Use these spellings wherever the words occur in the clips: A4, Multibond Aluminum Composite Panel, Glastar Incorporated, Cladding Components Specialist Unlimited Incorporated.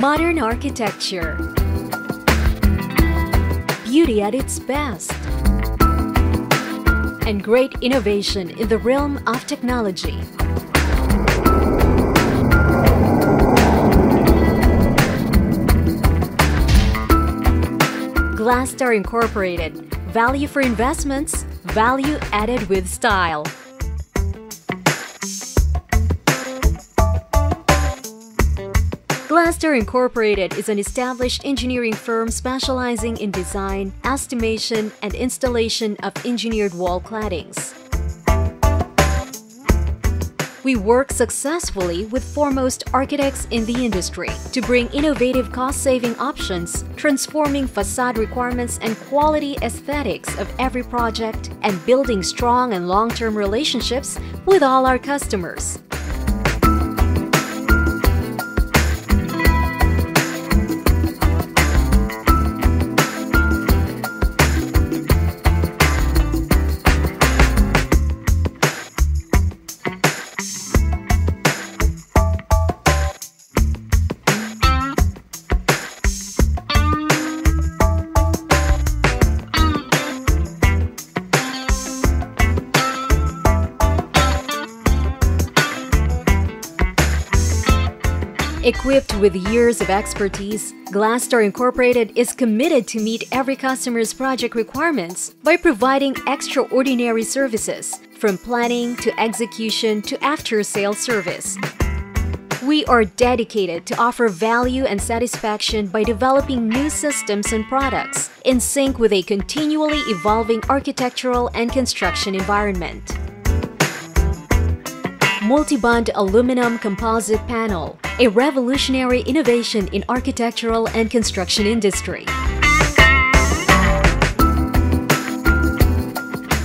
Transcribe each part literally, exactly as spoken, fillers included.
Modern architecture. Beauty at its best. And great innovation in the realm of technology. Glastar Incorporated. Value for investments, value added with style. Glastar Incorporated is an established engineering firm specializing in design, estimation, and installation of engineered wall claddings. We work successfully with foremost architects in the industry to bring innovative cost-saving options, transforming facade requirements and quality aesthetics of every project, and building strong and long-term relationships with all our customers. Equipped with years of expertise, Glastar Incorporated is committed to meet every customer's project requirements by providing extraordinary services, from planning to execution to after-sales service. We are dedicated to offer value and satisfaction by developing new systems and products in sync with a continually evolving architectural and construction environment. Multibond Aluminum Composite Panel, a revolutionary innovation in architectural and construction industry.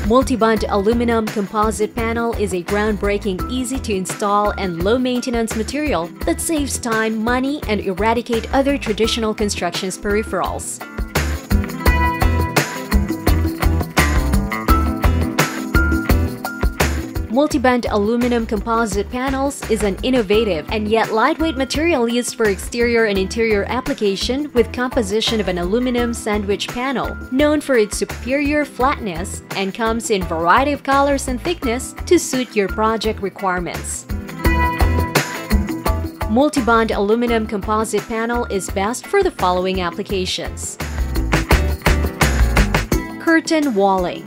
Multibond Aluminum Composite Panel is a groundbreaking, easy-to-install and low-maintenance material that saves time, money, and eradicates other traditional construction's peripherals. Multibond Aluminum Composite Panels is an innovative and yet lightweight material used for exterior and interior application with composition of an aluminum sandwich panel, known for its superior flatness, and comes in variety of colors and thickness to suit your project requirements. Multibond Aluminum Composite Panel is best for the following applications: curtain walling,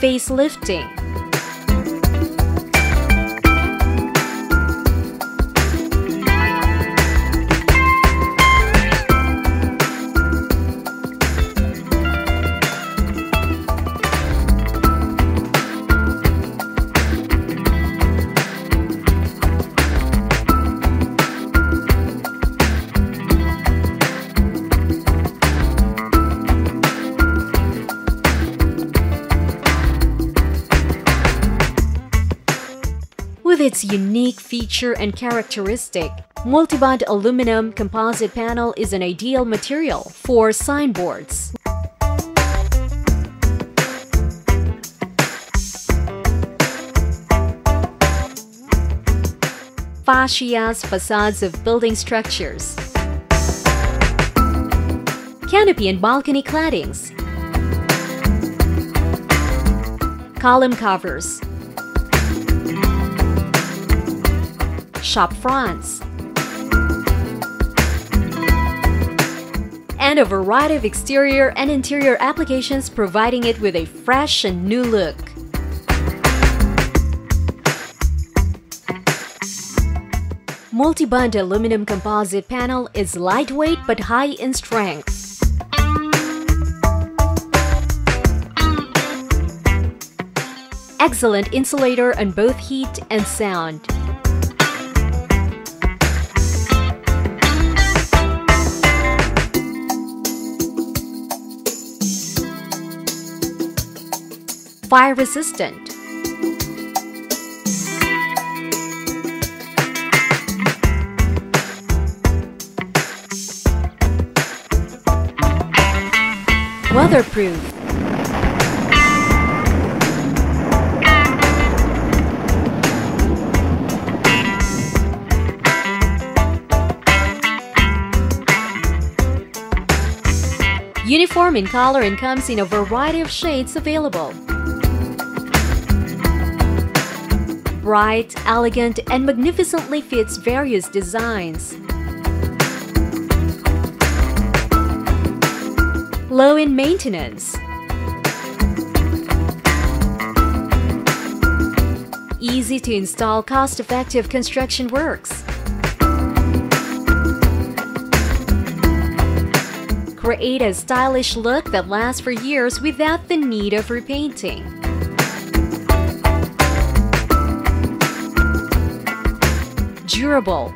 facelifting, with its unique feature and characteristic, Multibond Aluminum Composite Panel is an ideal material for signboards, fascias, facades of building structures, canopy and balcony claddings, column covers, shop fronts, and a variety of exterior and interior applications, providing it with a fresh and new look. Multibond Aluminum Composite Panel is lightweight but high in strength. Excellent insulator on both heat and sound. Fire resistant. Weatherproof. Uniform in color and comes in a variety of shades available. Bright, elegant, and magnificently fits various designs. Low in maintenance. Easy to install, cost-effective construction works. Create a stylish look that lasts for years without the need of repainting. Durable.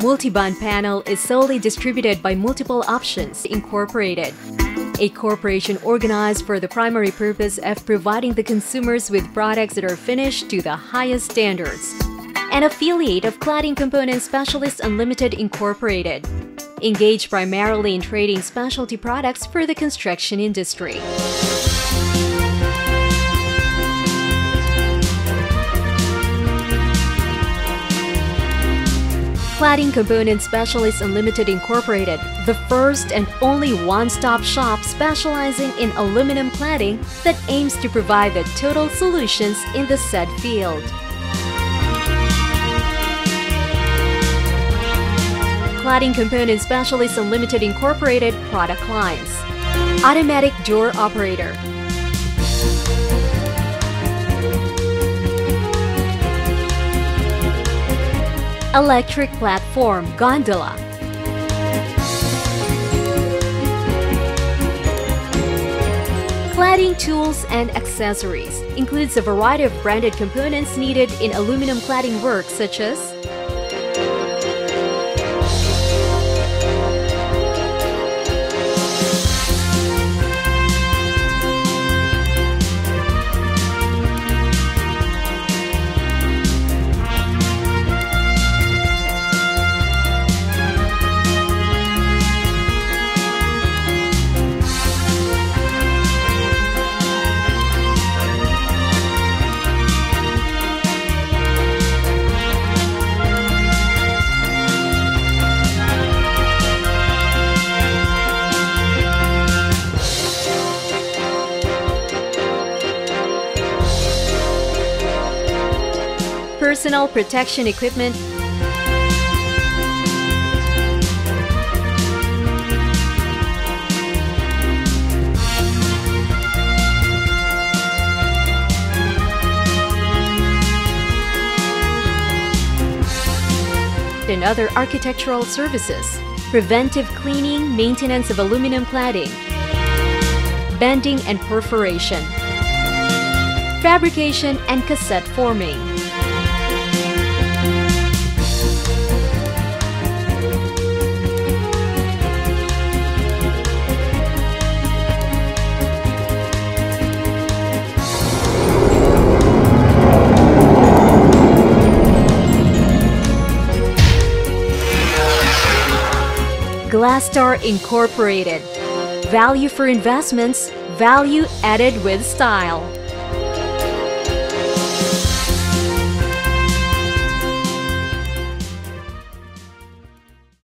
Multibond Panel is solely distributed by Multiple Options Incorporated, a corporation organized for the primary purpose of providing the consumers with products that are finished to the highest standards. An affiliate of Cladding Components Specialist Unlimited Incorporated, engaged primarily in trading specialty products for the construction industry. Cladding Components Specialist Unlimited Incorporated, the first and only one-stop shop specializing in aluminum cladding that aims to provide the total solutions in the said field. Cladding Components Specialist Unlimited Incorporated product lines: automatic door operator, electric platform gondola, cladding tools and accessories, includes a variety of branded components needed in aluminum cladding work, such as personal protection equipment, and other architectural services, preventive cleaning, maintenance of aluminum cladding, bending and perforation, fabrication and cassette forming. Glastar Incorporated. Value for investments, value added with style.